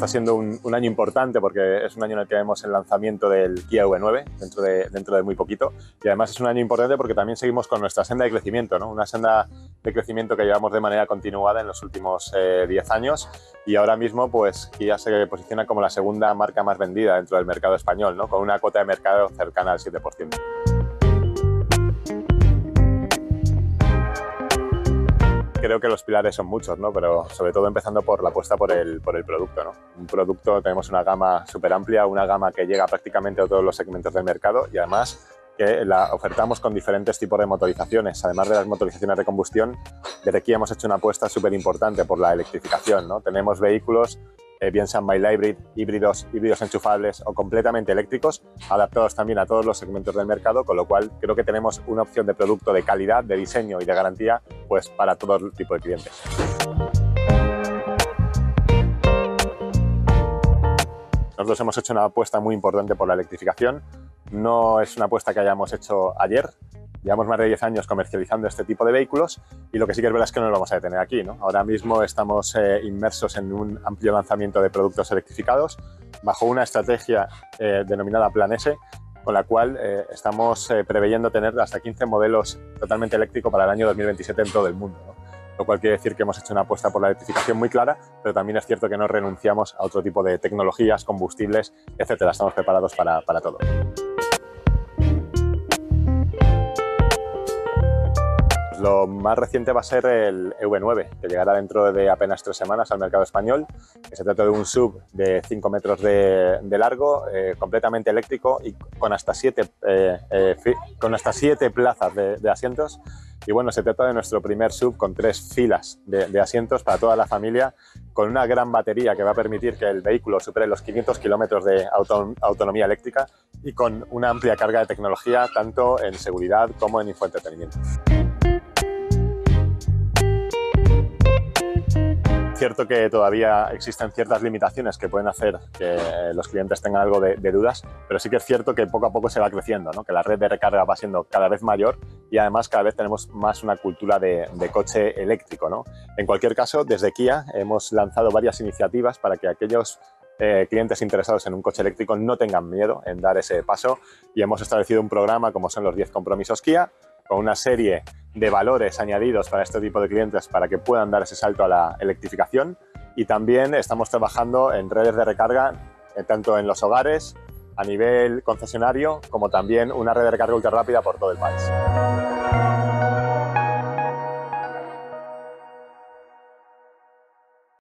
Está siendo un año importante porque es un año en el que vemos el lanzamiento del Kia EV9 dentro de muy poquito, y además es un año importante porque también seguimos con nuestra senda de crecimiento, ¿no? Una senda de crecimiento que llevamos de manera continuada en los últimos 10 años, y ahora mismo pues Kia se posiciona como la segunda marca más vendida dentro del mercado español, ¿no? Con una cuota de mercado cercana al 7%. Creo que los pilares son muchos, ¿no? Pero sobre todo empezando por la apuesta por el producto, ¿no? Un producto, tenemos una gama súper amplia, una gama que llega prácticamente a todos los segmentos del mercado, y además que la ofertamos con diferentes tipos de motorizaciones. Además de las motorizaciones de combustión, desde Kia hemos hecho una apuesta súper importante por la electrificación, ¿no? Tenemos vehículos, bien sean mild hybrid, híbridos enchufables o completamente eléctricos, adaptados también a todos los segmentos del mercado, con lo cual creo que tenemos una opción de producto de calidad, de diseño y de garantía pues para todo tipo de clientes. Nosotros hemos hecho una apuesta muy importante por la electrificación. No es una apuesta que hayamos hecho ayer. Llevamos más de 10 años comercializando este tipo de vehículos, y lo que sí que es verdad es que no lo vamos a detener aquí, ¿no? Ahora mismo estamos inmersos en un amplio lanzamiento de productos electrificados bajo una estrategia denominada Plan S, con la cual estamos preveyendo tener hasta 15 modelos totalmente eléctricos para el año 2027 en todo el mundo, ¿no? Lo cual quiere decir que hemos hecho una apuesta por la electrificación muy clara, pero también es cierto que no renunciamos a otro tipo de tecnologías, combustibles, etcétera. Estamos preparados para todo. Lo más reciente va a ser el EV9, que llegará dentro de apenas 3 semanas al mercado español. Se trata de un SUV de 5 metros de largo, completamente eléctrico y con hasta 7 plazas de asientos. Y bueno, se trata de nuestro primer SUV con 3 filas de asientos para toda la familia, con una gran batería que va a permitir que el vehículo supere los 500 kilómetros de autonomía eléctrica, y con una amplia carga de tecnología tanto en seguridad como en infoentretenimiento. Es cierto que todavía existen ciertas limitaciones que pueden hacer que los clientes tengan algo de dudas, pero sí que es cierto que poco a poco se va creciendo, ¿no? Que la red de recarga va siendo cada vez mayor, y además cada vez tenemos más una cultura de coche eléctrico, ¿no? En cualquier caso, desde Kia hemos lanzado varias iniciativas para que aquellos clientes interesados en un coche eléctrico no tengan miedo en dar ese paso, y hemos establecido un programa como son los 10 compromisos Kia, con una serie de valores añadidos para este tipo de clientes para que puedan dar ese salto a la electrificación, y también estamos trabajando en redes de recarga tanto en los hogares, a nivel concesionario, como también una red de recarga ultra rápida por todo el país.